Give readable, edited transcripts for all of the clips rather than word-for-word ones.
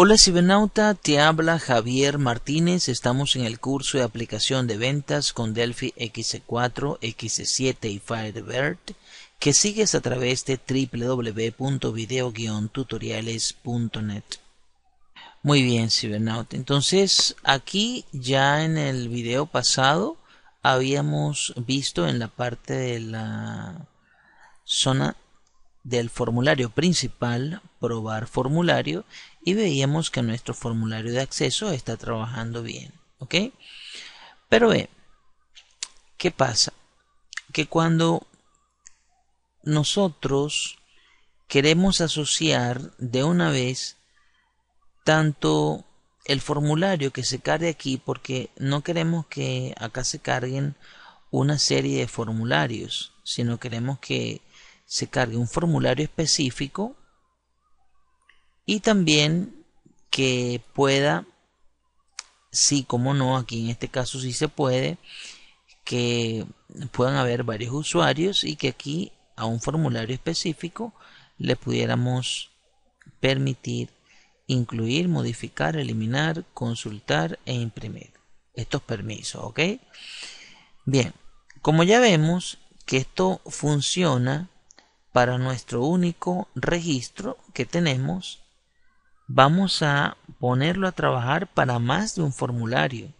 Hola cibernauta, te habla Javier Martínez. Estamos en el curso de aplicación de ventas con Delphi XE4, XE7 y Firebird que sigues a través de www.video-tutoriales.net. Muy bien cibernauta, entonces aquí ya en el video pasado habíamos visto en la parte de la zona del formulario principal, probar formulario, y veíamos que nuestro formulario de acceso está trabajando bien, ¿ok? Pero ¿qué pasa? Que cuando nosotros queremos asociar de una vez tanto el formulario que se cargue aquí, porque no queremos que acá se carguen una serie de formularios, sino queremos que se cargue un formulario específico y también que pueda, sí, como no, aquí en este caso sí se puede, que puedan haber varios usuarios y que aquí a un formulario específico le pudiéramos permitir incluir, modificar, eliminar, consultar e imprimir estos permisos, ¿ok? Bien, como ya vemos que esto funciona para nuestro único registro que tenemos, vamos a ponerlo a trabajar para más de un formulario.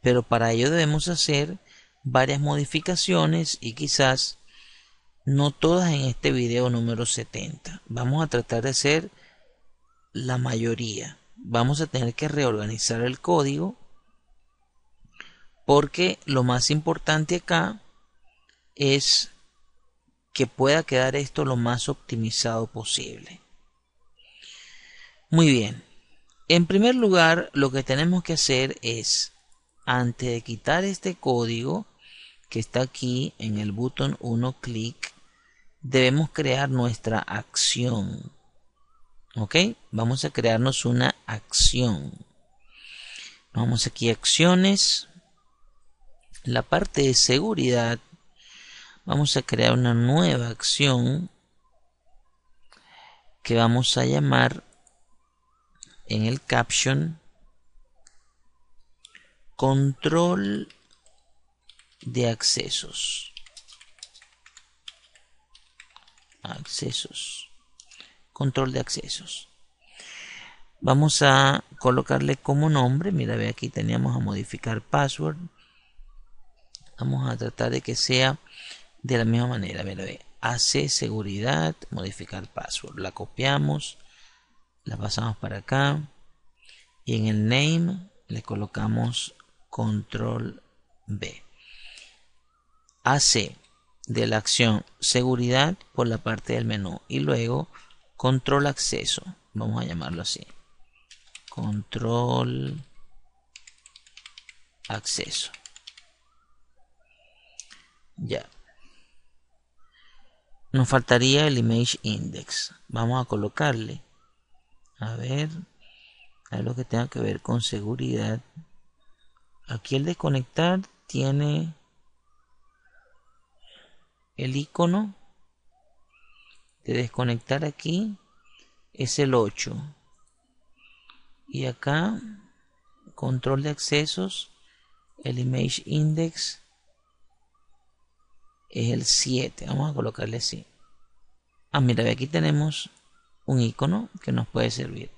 Pero para ello debemos hacer varias modificaciones y quizás no todas en este video número 70. Vamos a tratar de hacer la mayoría. Vamos a tener que reorganizar el código porque lo más importante acá es que pueda quedar esto lo más optimizado posible. Muy bien. En primer lugar, lo que tenemos que hacer es, antes de quitar este código que está aquí en el botón 1 clic, debemos crear nuestra acción. ¿Ok? Vamos a crearnos una acción. Vamos aquí a acciones. La parte de seguridad. Vamos a crear una nueva acción que vamos a llamar en el caption control de accesos. Control de accesos. Vamos a colocarle como nombre, mira, ve aquí teníamos a modificar password. Vamos a tratar de que sea de la misma manera, mira, ve, AC seguridad, modificar password, la copiamos, la pasamos para acá y en el name le colocamos control B. AC de la acción seguridad por la parte del menú y luego control acceso, vamos a llamarlo así, control acceso. Ya. Nos faltaría el image index. Vamos a colocarle, a ver lo que tenga que ver con seguridad. Aquí el desconectar tiene el icono de desconectar, aquí es el 8 y acá control de accesos, el image index es el 7, vamos a colocarle así. Ah, mira, aquí tenemos un icono que nos puede servir,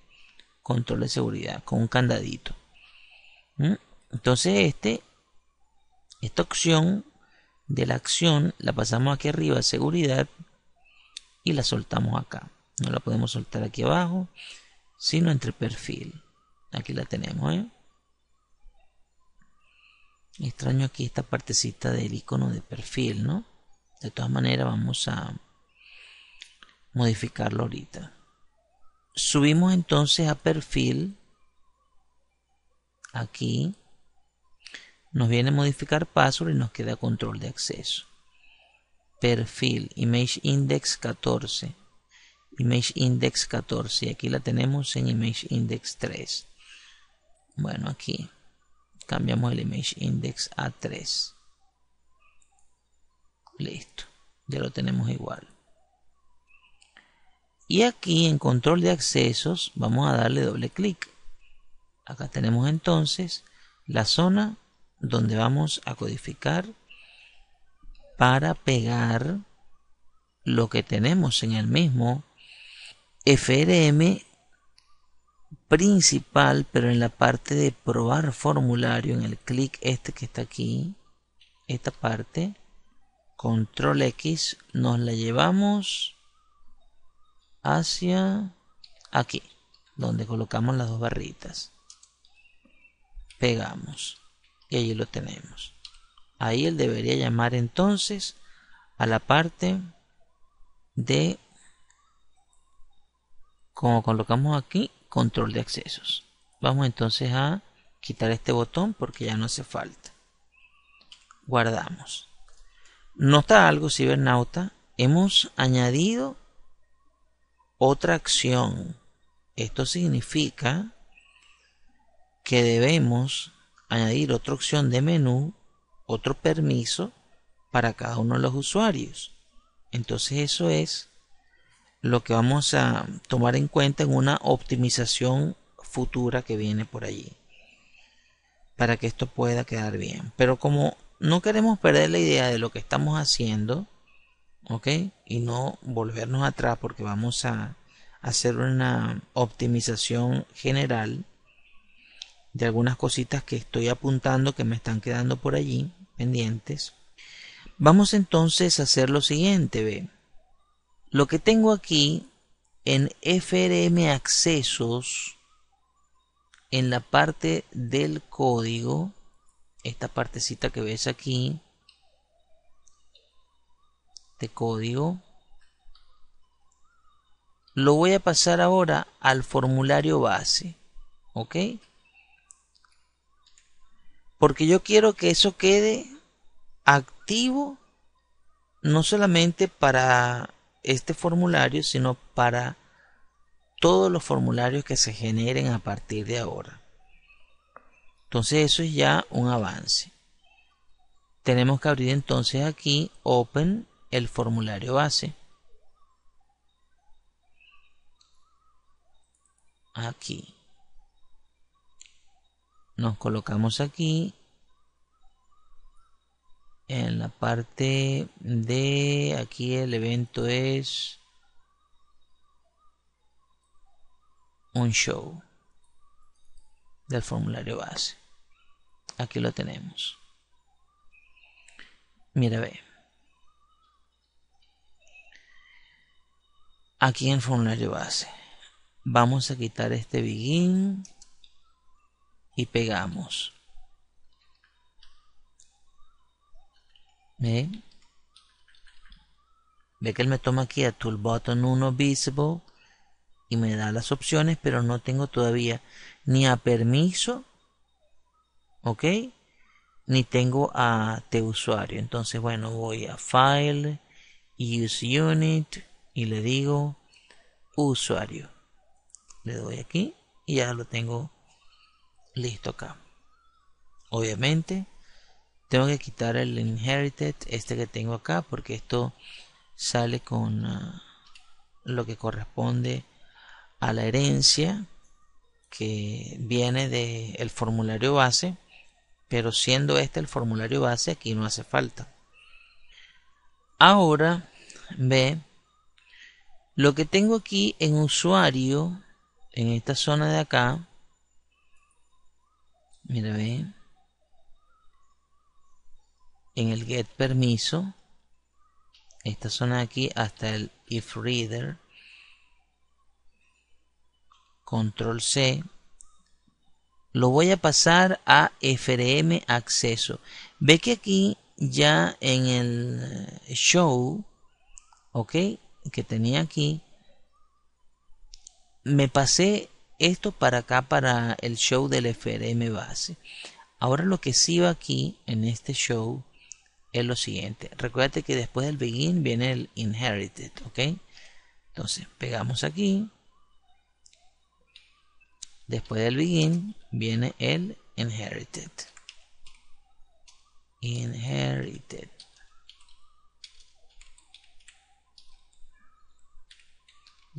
control de seguridad con un candadito. Entonces esta opción de la acción la pasamos aquí arriba, seguridad, y la soltamos acá. No la podemos soltar aquí abajo, sino entre perfil. Aquí la tenemos, Extraño aquí esta partecita del icono de perfil, ¿no? De todas maneras vamos a modificarlo ahorita. Subimos entonces a perfil. Aquí nos viene modificar password y nos queda control de acceso. Perfil, image index 14. Image index 14. Y aquí la tenemos en image index 3. Bueno, aquí cambiamos el image index a 3. Listo. Ya lo tenemos igual. Y aquí en control de accesos vamos a darle doble clic. Acá tenemos entonces la zona donde vamos a codificar para pegar lo que tenemos en el mismo FRM principal, pero en la parte de probar formulario, en el clic este que está aquí, esta parte, control X, nos la llevamos hacia aquí, donde colocamos las dos barritas, pegamos y allí lo tenemos. Ahí él debería llamar entonces a la parte de, como colocamos aquí, control de accesos. Vamos entonces a quitar este botón porque ya no hace falta. Guardamos. Nota algo, cibernauta, hemos añadido otra acción. Esto significa que debemos añadir otra opción de menú, otro permiso para cada uno de los usuarios. Entonces eso es lo que vamos a tomar en cuenta en una optimización futura que viene por allí, para que esto pueda quedar bien. Pero como no queremos perder la idea de lo que estamos haciendo, ¿ok? Y no volvernos atrás porque vamos a hacer una optimización general de algunas cositas que estoy apuntando que me están quedando por allí pendientes. Vamos entonces a hacer lo siguiente, ve. Lo que tengo aquí en FRM accesos, en la parte del código, esta partecita que ves aquí, de código, lo voy a pasar ahora al formulario base, ¿ok? Porque yo quiero que eso quede activo no solamente para este formulario, sino para todos los formularios que se generen a partir de ahora. Entonces eso es ya un avance. Tenemos que abrir entonces aquí Open el formulario base. Aquí nos colocamos aquí en la parte de aquí. El evento es un show del formulario base. Aquí lo tenemos. Mira, ve aquí en el formulario base. Vamos a quitar este begin y pegamos. Ve que él me toma aquí a tool button 1 visible y me da las opciones, pero no tengo todavía ni a permiso, ok, ni tengo a te usuario. Entonces bueno, voy a file, use unit y le digo usuario. Le doy aquí y ya lo tengo listo acá. Obviamente tengo que quitar el inherited este que tengo acá, porque esto sale con lo que corresponde a la herencia que viene del formulario base, pero siendo este el formulario base, aquí no hace falta. Ahora ve lo que tengo aquí en usuario. En esta zona de acá, mira, ve, en el get permiso, esta zona de aquí hasta el if reader, control C, lo voy a pasar a FRM acceso. Ve que aquí ya en el show, ok, que tenía aquí, me pasé esto para acá, para el show del FRM base. Ahora lo que sí va aquí en este show es lo siguiente. Recuérdate que después del begin viene el inherited, ¿ok? Entonces pegamos aquí. Después del begin viene el inherited. Inherited.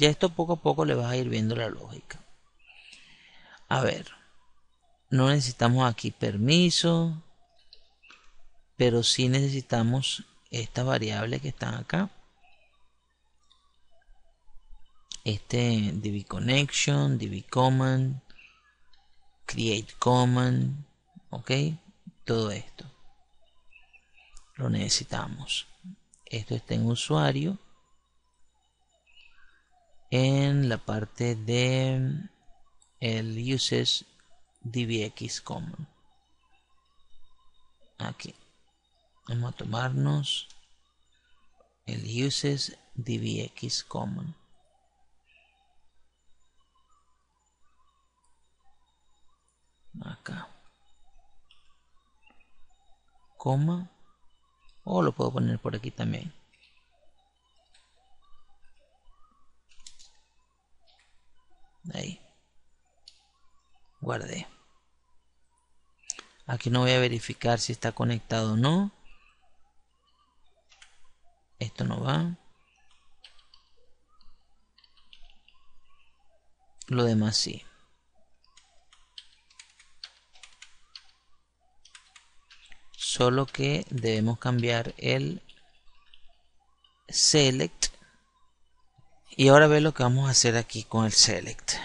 Ya esto poco a poco le vas a ir viendo la lógica. A ver, no necesitamos aquí permiso, pero sí necesitamos estas variables que están acá. Este DBConnection, DBCommon, CreateCommon, ok, todo esto lo necesitamos. Esto está en usuario, en la parte de el uses DBXCommon. Aquí vamos a tomarnos el uses DBXCommon. Acá, coma, o lo puedo poner por aquí también. Ahí, guardé. Aquí no voy a verificar si está conectado o no. Esto no va. Lo demás sí. Solo que debemos cambiar el select. Y ahora ve lo que vamos a hacer aquí con el select.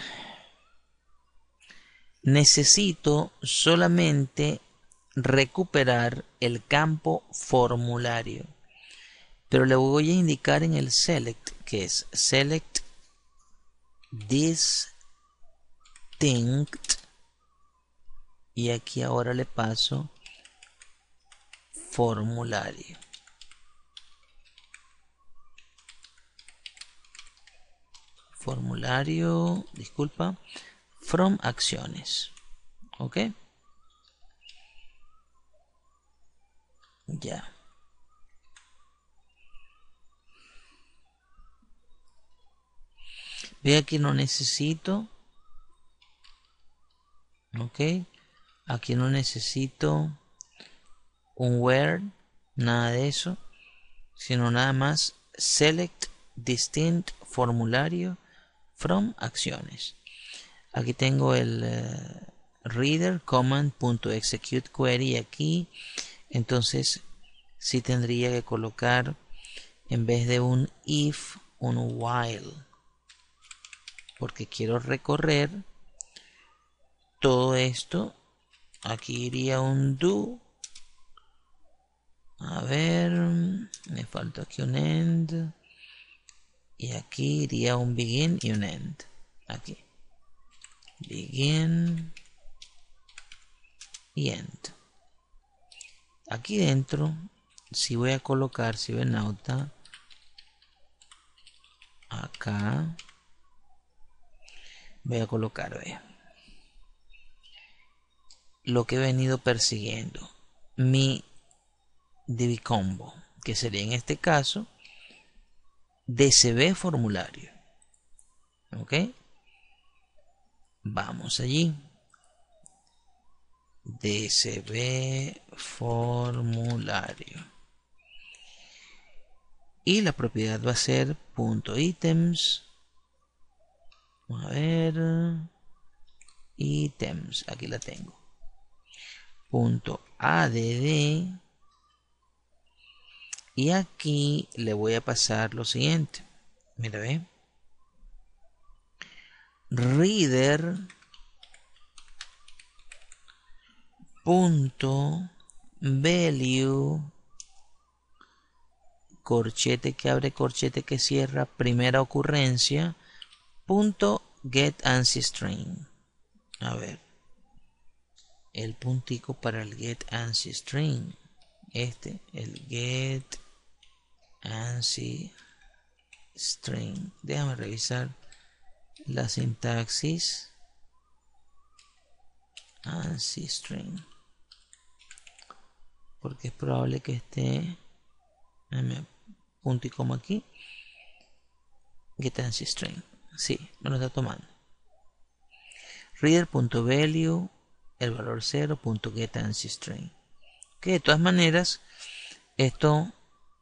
Necesito solamente recuperar el campo formulario, pero le voy a indicar en el select que es select distinct, y aquí ahora le paso formulario. From acciones. Ok, ya ve, aquí no necesito. Ok, aquí no necesito un where, nada de eso, sino nada más select distinct formulario from acciones. Aquí tengo el reader command.execute query aquí. Entonces sí tendría que colocar, en vez de un if, un while, porque quiero recorrer todo esto. Aquí iría un do. A ver, me falta aquí un end, y aquí iría un begin y un end. Aquí begin y end. Aquí dentro si voy a colocar cibernauta acá. Voy a colocar, vea, lo que he venido persiguiendo, mi DBCombo, que sería en este caso DCB formulario. Ok, vamos allí. DCB formulario. Y la propiedad va a ser .items. A ver, items, aquí la tengo. .add. Y aquí le voy a pasar lo siguiente. Mira, ve. Reader punto value, corchete que abre, corchete que cierra, primera ocurrencia, punto get ANSI string. A ver, el puntico para el get ANSI string. Este, el get ANSI string. Déjame revisar la sintaxis. ANSI string, porque es probable que esté punto y coma aquí. Get ANSI string, sí, me lo está tomando. Reader.value, el valor 0, .get ANSI string. Que de todas maneras esto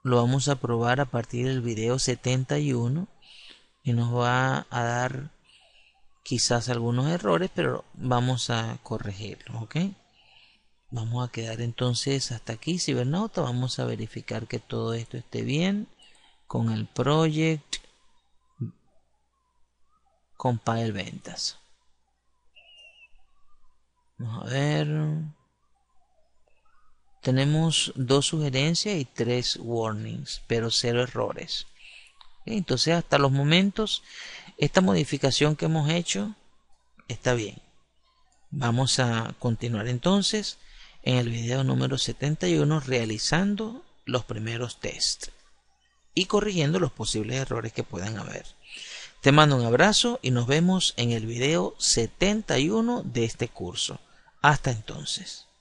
lo vamos a probar a partir del video 71, y nos va a dar quizás algunos errores, pero vamos a corregirlos, ¿ok? Vamos a quedar entonces hasta aquí, cibernauta. Vamos a verificar que todo esto esté bien con el project compile ventas. Vamos a ver. Tenemos 2 sugerencias y 3 warnings, pero 0 errores. Entonces hasta los momentos esta modificación que hemos hecho está bien. Vamos a continuar entonces en el video número 71 realizando los primeros tests y corrigiendo los posibles errores que puedan haber. Te mando un abrazo y nos vemos en el video 71 de este curso. Hasta entonces.